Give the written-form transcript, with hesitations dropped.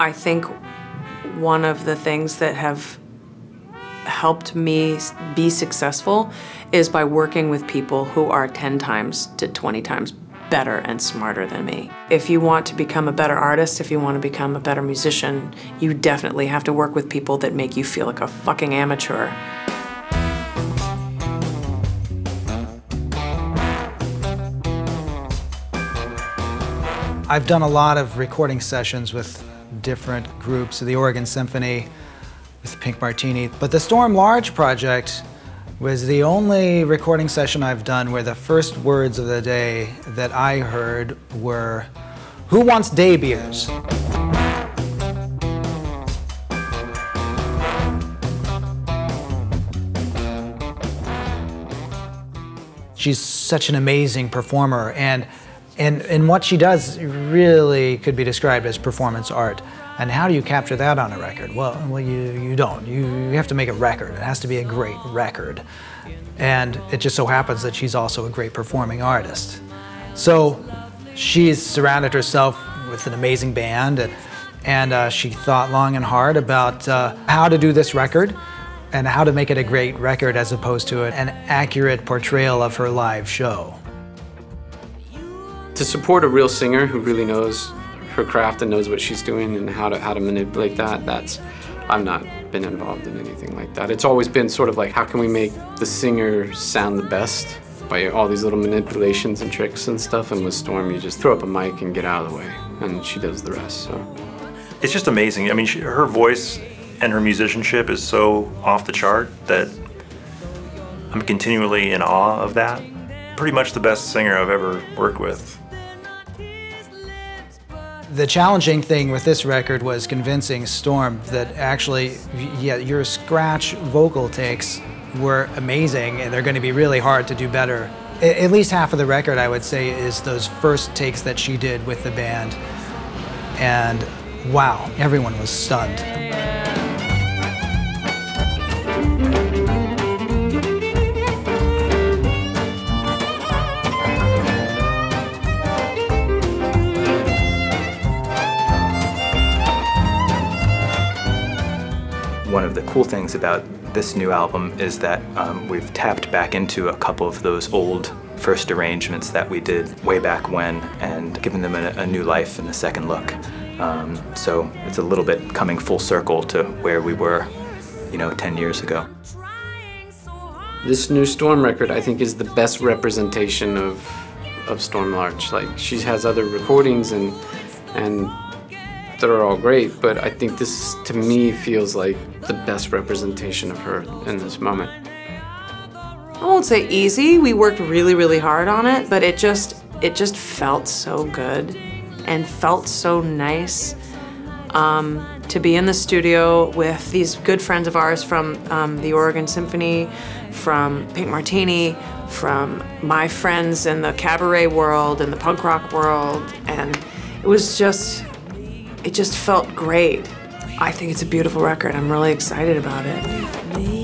I think one of the things that have helped me be successful is by working with people who are 10 times to 20 times better and smarter than me. If you want to become a better artist, if you want to become a better musician, you definitely have to work with people that make you feel like a fucking amateur. I've done a lot of recording sessions with different groups, the Oregon Symphony, with Pink Martini, but the Storm Large project was the only recording session I've done where the first words of the day that I heard were, "Who wants day beers?" She's such an amazing performer, and what she does really could be described as performance art. And how do you capture that on a record? Well, you don't. You have to make a record. It has to be a great record. And it just so happens that she's also a great performing artist. So she's surrounded herself with an amazing band, and she thought long and hard about how to do this record and how to make it a great record as opposed to an accurate portrayal of her live show. To support a real singer who really knows her craft and knows what she's doing and how to manipulate that, I've not been involved in anything like that. It's always been sort of like, how can we make the singer sound the best by all these little manipulations and tricks and stuff, and with Storm you just throw up a mic and get out of the way, and she does the rest, so. It's just amazing. I mean, her voice and her musicianship is so off the chart that I'm continually in awe of that. Pretty much the best singer I've ever worked with. The challenging thing with this record was convincing Storm that actually, yeah, your scratch vocal takes were amazing and they're going to be really hard to do better. At least half of the record, I would say, is those first takes that she did with the band. And wow, everyone was stunned. One of the cool things about this new album is that we've tapped back into a couple of those old first arrangements that we did way back when and given them a new life and a second look. So it's a little bit coming full circle to where we were, you know, 10 years ago. This new Storm record, I think, is the best representation of Storm Large. Like, she has other recordings and that are all great, but I think this, to me, feels like the best representation of her in this moment. I won't say easy. We worked really, really hard on it, but it just felt so good and felt so nice to be in the studio with these good friends of ours from the Oregon Symphony, from Pink Martini, from my friends in the cabaret world and the punk rock world, and it just felt great. I think it's a beautiful record. I'm really excited about it.